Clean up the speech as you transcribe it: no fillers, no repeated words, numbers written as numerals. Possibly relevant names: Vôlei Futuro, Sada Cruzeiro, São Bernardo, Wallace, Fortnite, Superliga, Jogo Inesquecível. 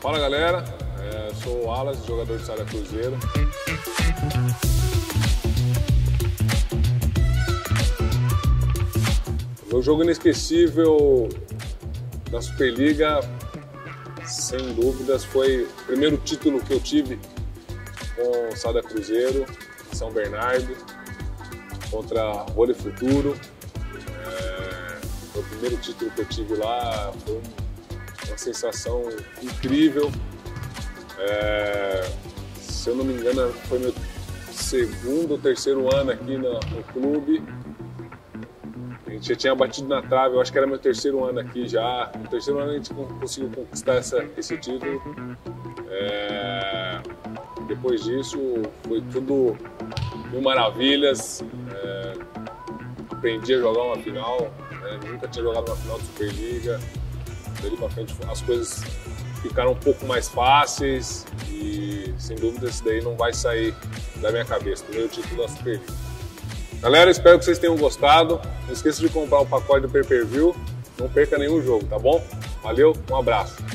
Fala galera, sou o Wallace, jogador de Sada Cruzeiro. Meu jogo inesquecível da Superliga, sem dúvidas, foi o primeiro título que eu tive com o Sada Cruzeiro, em São Bernardo, contra o Vôlei Futuro. Foi o primeiro título que eu tive lá, foi uma sensação incrível. Se eu não me engano, foi meu segundo ou terceiro ano aqui no clube. A gente já tinha batido na trave, eu acho que era meu terceiro ano aqui já. No terceiro ano a gente conseguiu conquistar esse título. Depois disso foi tudo mil maravilhas. Aprendi a jogar uma final, nunca tinha jogado uma final de Superliga. Dali pra frente as coisas ficaram um pouco mais fáceis e sem dúvida isso daí não vai sair da minha cabeça, primeiro título da Superliga. Galera, espero que vocês tenham gostado. Não esqueça de comprar o pacote do pay-per-view. Não perca nenhum jogo, tá bom? Valeu, um abraço.